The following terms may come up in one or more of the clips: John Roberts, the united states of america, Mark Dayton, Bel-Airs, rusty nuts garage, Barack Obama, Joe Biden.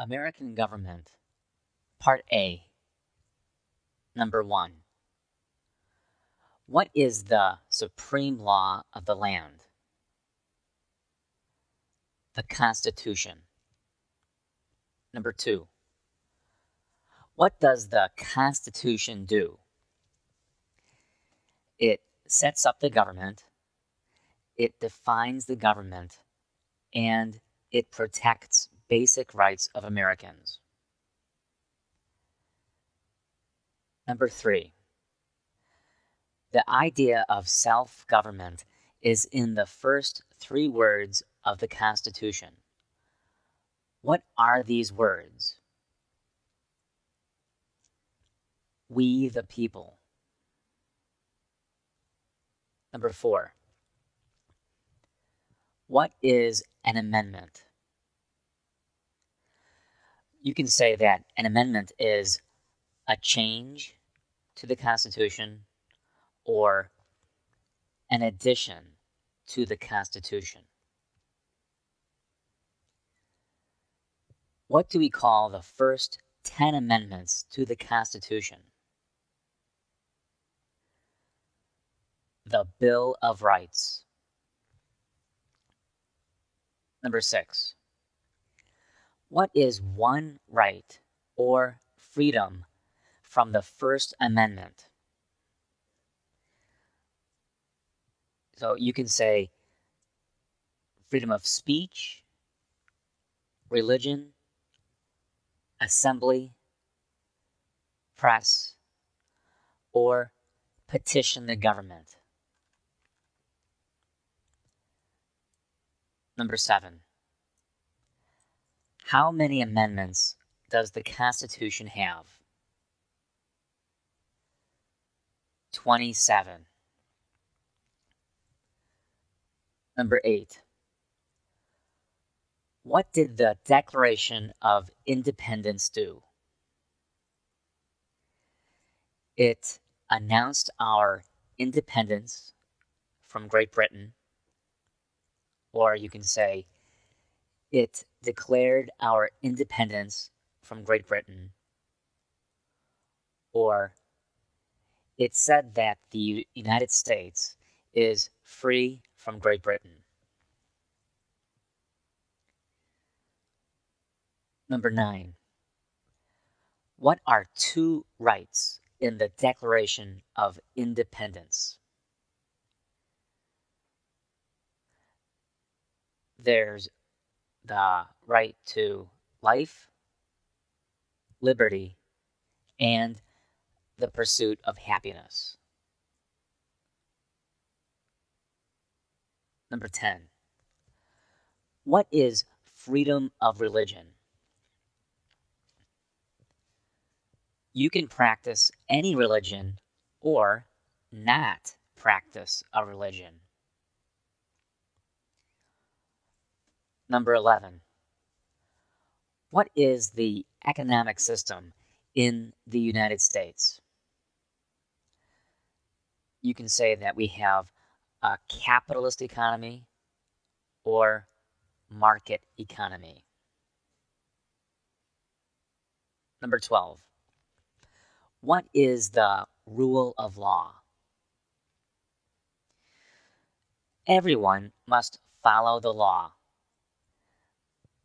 American Government, Part A, Number 1. What is the supreme law of the land? The Constitution. Number 2. What does the Constitution do? It sets up the government, it defines the government, and it protects basic rights of Americans. Number 3. The idea of self-government is in the first 3 words of the Constitution. What are these words? We the people. Number 4. What is an amendment? You can say that an amendment is a change to the Constitution or an addition to the Constitution. What do we call the first 10 amendments to the Constitution? The Bill of Rights. Number 6. What is one right or freedom from the First Amendment? So you can say freedom of speech, religion, assembly, press, or petition the government. Number 7. How many amendments does the Constitution have? 27. Number 8. What did the Declaration of Independence do? It announced our independence from Great Britain, or you can say it declared our independence from Great Britain, or it said that the United States is free from Great Britain. Number 9. What are 2 rights in the Declaration of Independence? There's the right to life, liberty, and the pursuit of happiness. Number 10. What is freedom of religion? You can practice any religion or not practice a religion. Number 11. What is the economic system in the United States? You can say that we have a capitalist economy or market economy. Number 12. What is the rule of law? Everyone must follow the law.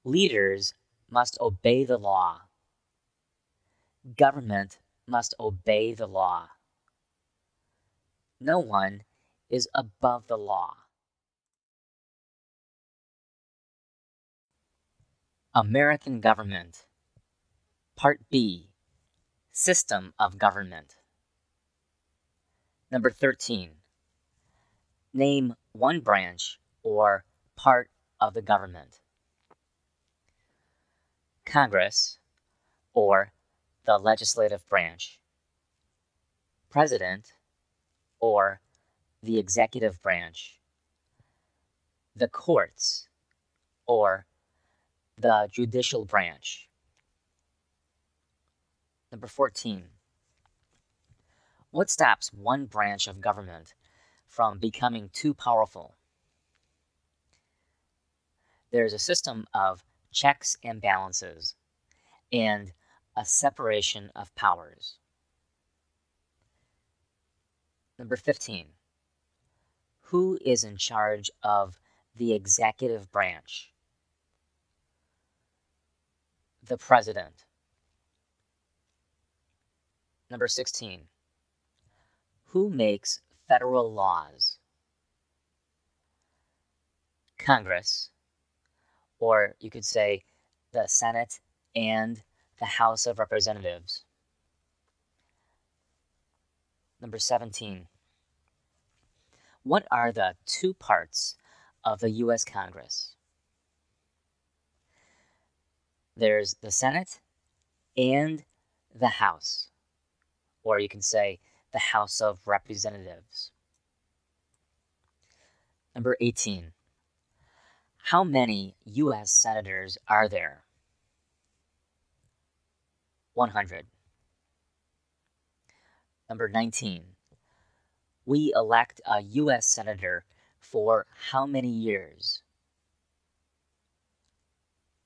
Leaders must obey the law. Government must obey the law. No one is above the law. American Government, Part B, System of Government. Number 13. Name one branch or part of the government. Congress, or the legislative branch, President, or the executive branch, the courts, or the judicial branch. Number 14. What stops one branch of government from becoming too powerful? There is a system of checks and balances and a separation of powers. Number 15, who is in charge of the executive branch? The president. Number 16, who makes federal laws? Congress, or you could say the Senate and the House of Representatives. Number 17, what are the two parts of the U.S. Congress? There's the Senate and the House, or you can say the House of Representatives. Number 18, how many U.S. senators are there? 100. Number 19, we elect a U.S. senator for how many years?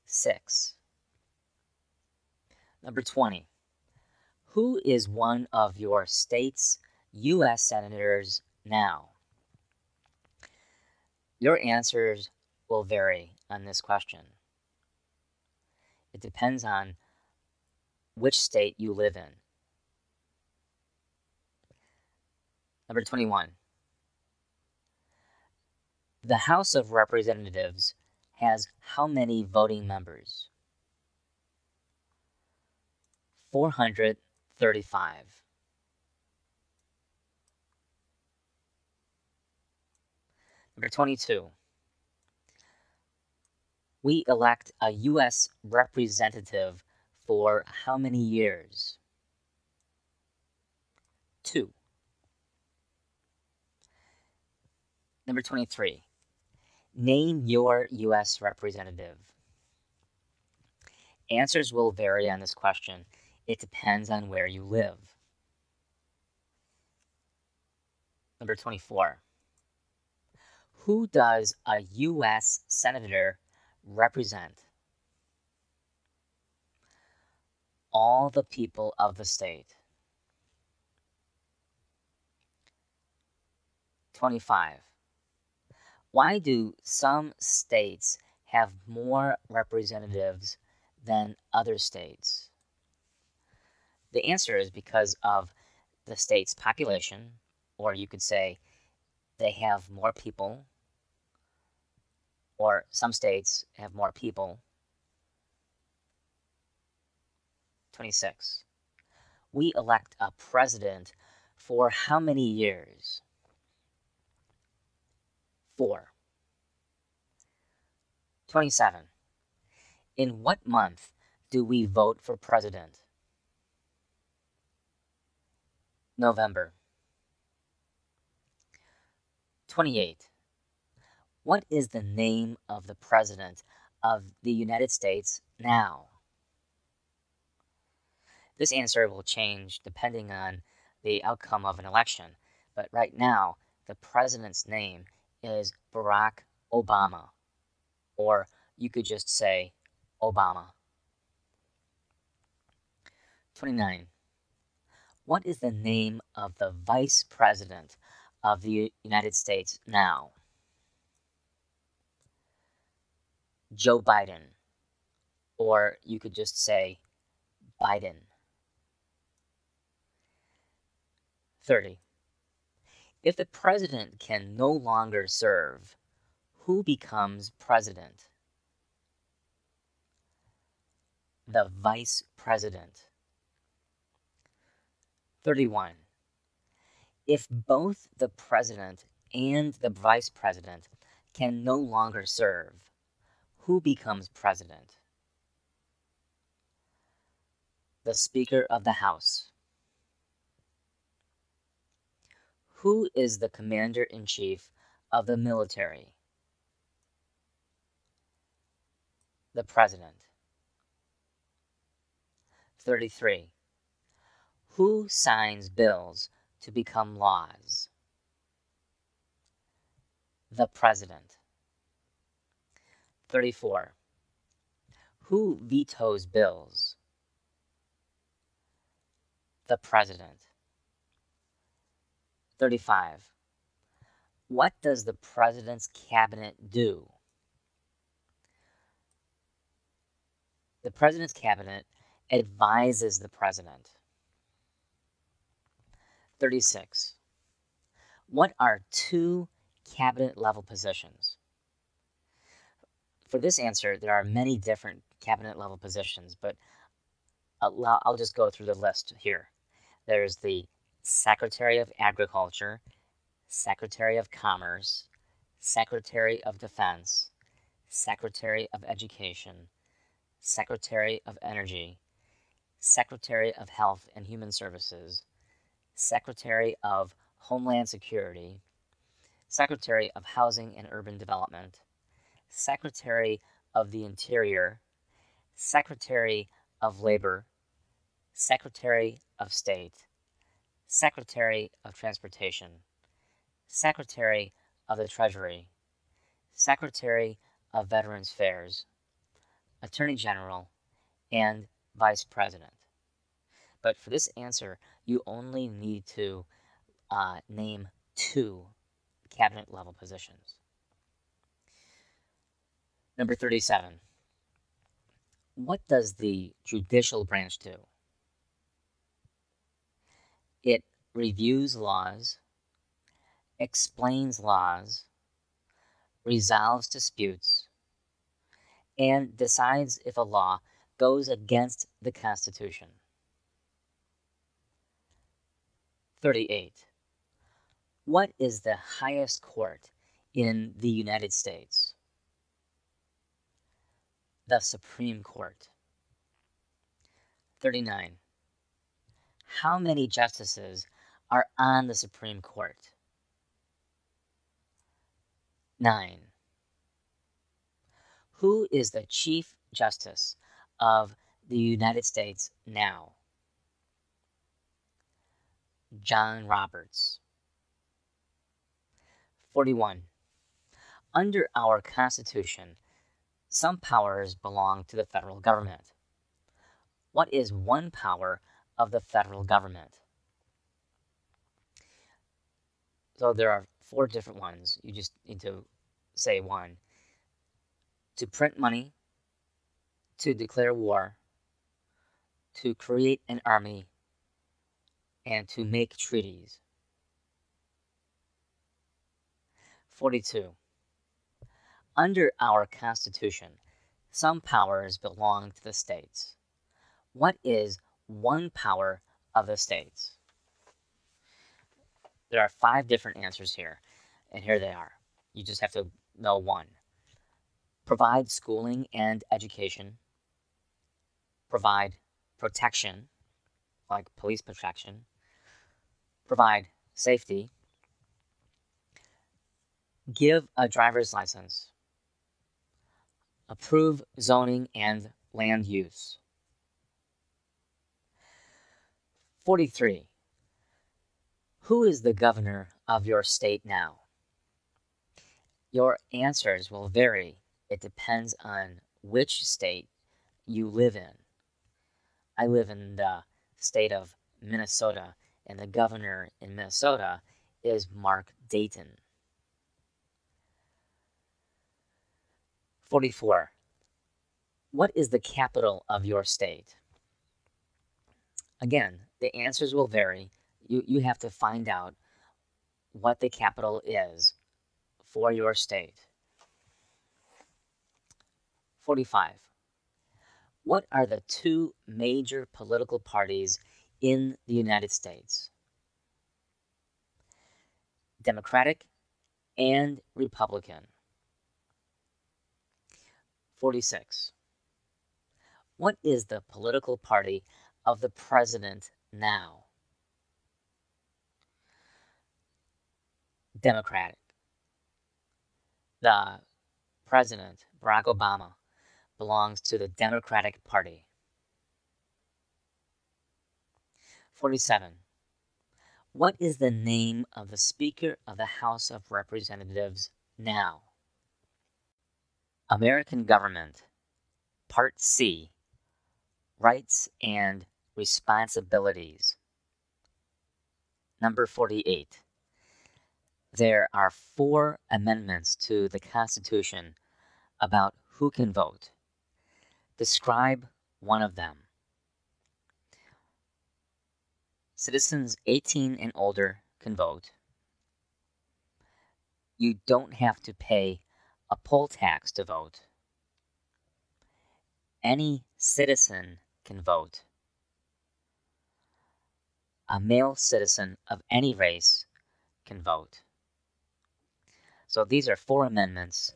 6. Number 20, who is one of your state's U.S. senators now? Your answers will vary on this question. It depends on which state you live in. Number 21, the House of Representatives has how many voting members? 435. Number 22, we elect a U.S. representative for how many years? 2. Number 23, name your U.S. representative. Answers will vary on this question. It depends on where you live. Number 24, who does a U.S. senator represent? All the people of the state. 25, why do some states have more representatives than other states? The answer is because of the state's population, or you could say they have more people, or some states have more people. 26, we elect a president for how many years? 4. 27, in what month do we vote for president? November. 28, what is the name of the president of the United States now? This answer will change depending on the outcome of an election, but right now the president's name is Barack Obama, or you could just say Obama. 29, what is the name of the vice president of the United States now? Joe Biden, or you could just say Biden. 30, if the president can no longer serve, who becomes president? The vice president. 31, if both the president and the vice president can no longer serve, who becomes president? The Speaker of the House. Who is the Commander-in-Chief of the military? The President. 33, who signs bills to become laws? The President. 34, who vetoes bills? the president. 35. What does the president's cabinet do? The president's cabinet advises the president. 36. What are two cabinet-level positions? For this answer, there are many different cabinet-level positions, but I'll just go through the list here. There's the Secretary of Agriculture, Secretary of Commerce, Secretary of Defense, Secretary of Education, Secretary of Energy, Secretary of Health and Human Services, Secretary of Homeland Security, Secretary of Housing and Urban Development, Secretary of the Interior, Secretary of Labor, Secretary of State, Secretary of Transportation, Secretary of the Treasury, Secretary of Veterans Affairs, Attorney General, and Vice President. But for this answer, you only need to name two cabinet-level positions. Number 37. What does the judicial branch do? It reviews laws, explains laws, resolves disputes, and decides if a law goes against the Constitution. 38. What is the highest court in the United States? The Supreme Court. 39. How many justices are on the Supreme Court? 9. Who is the Chief Justice of the United States now? John Roberts. 41. Under our Constitution, some powers belong to the federal government. What is one power of the federal government? So there are four different ones. You just need to say one. To print money, to declare war, to create an army, and to make treaties. 42. Under our Constitution, some powers belong to the states. What is one power of the states? There are 5 different answers here, and here they are. You just have to know one. Provide schooling and education. Provide protection, like police protection. Provide safety. Give a driver's license. Approve zoning and land use. 43. Who is the governor of your state now? Your answers will vary. It depends on which state you live in. I live in the state of Minnesota, and the governor in Minnesota is Mark Dayton. 44. What is the capital of your state? Again, the answers will vary. You have to find out what the capital is for your state. 45. What are the two major political parties in the United States? Democratic and Republican. 46. What is the political party of the president now? Democratic. The president, Barack Obama, belongs to the Democratic Party. 47. What is the name of the Speaker of the House of Representatives now? American Government, Part C, Rights and Responsibilities. Number 48. There are 4 amendments to the Constitution about who can vote. Describe one of them. Citizens 18 and older can vote. You don't have to pay a poll tax to vote. Any citizen can vote. A male citizen of any race can vote. So these are 4 amendments.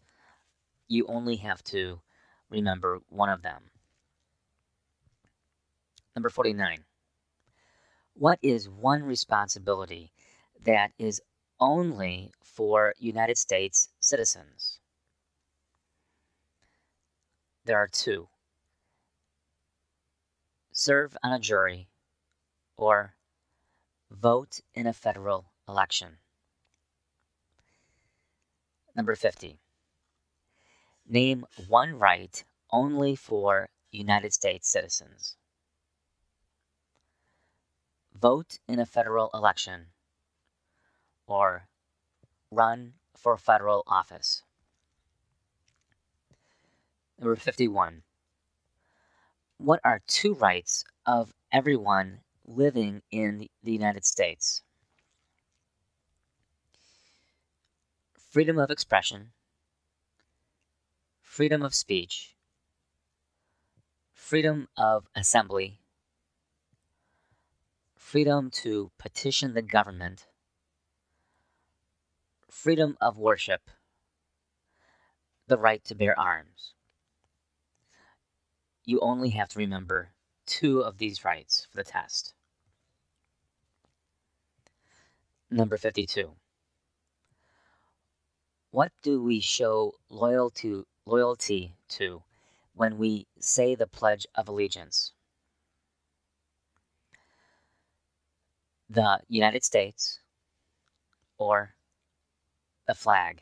You only have to remember one of them. Number 49. What is one responsibility that is only for United States citizens? There are 2. Serve on a jury or vote in a federal election. Number 50. Name one right only for United States citizens. Vote in a federal election or run for federal office. Number 51. What are 2 rights of everyone living in the United States? Freedom of expression, freedom of speech, freedom of assembly, freedom to petition the government, freedom of worship, the right to bear arms. You only have to remember 2 of these rights for the test. Number 52. What do we show loyalty to when we say the Pledge of Allegiance? The United States or the flag.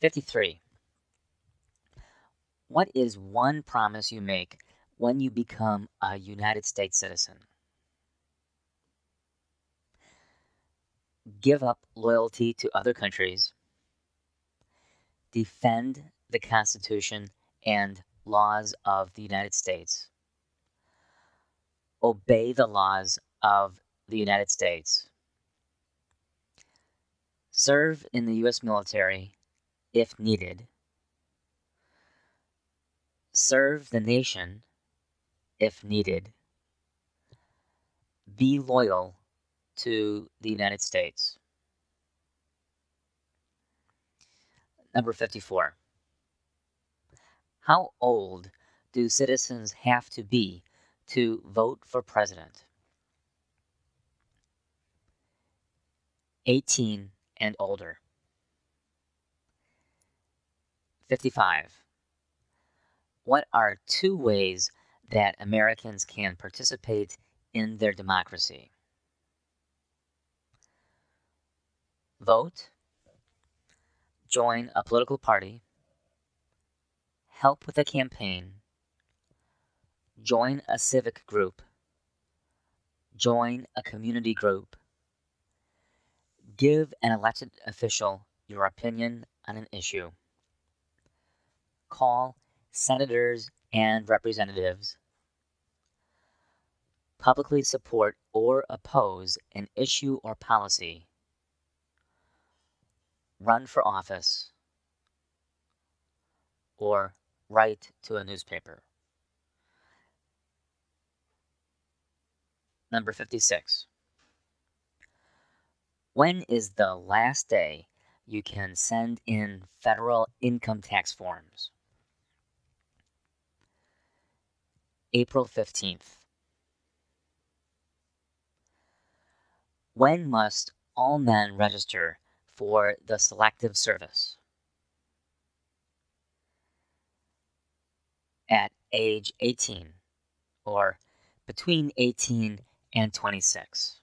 53. What is one promise you make when you become a United States citizen? Give up loyalty to other countries. Defend the Constitution and laws of the United States. Obey the laws of the United States. Serve in the U.S. military if needed. Serve the nation if needed. Be loyal to the United States. Number 54. How old do citizens have to be to vote for president? 18 and older. 55. What are 2 ways that Americans can participate in their democracy? Vote, join a political party, help with a campaign, join a civic group, join a community group, give an elected official your opinion on an issue, call senators and representatives, publicly support or oppose an issue or policy, run for office, or write to a newspaper. Number 56. When is the last day you can send in federal income tax forms? April 15th. When must all men register for the Selective Service? At age 18, or between 18 and 26.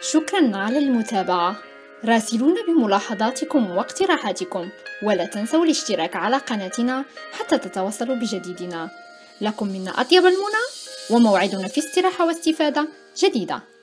شكراً على المتابعة. راسلونا بملاحظاتكم واقتراحاتكم، ولا تنسوا الاشتراك على قناتنا حتى تتواصلوا بجديدنا. لكم منا أطيب المنى وموعدنا في استراحة واستفادة جديدة.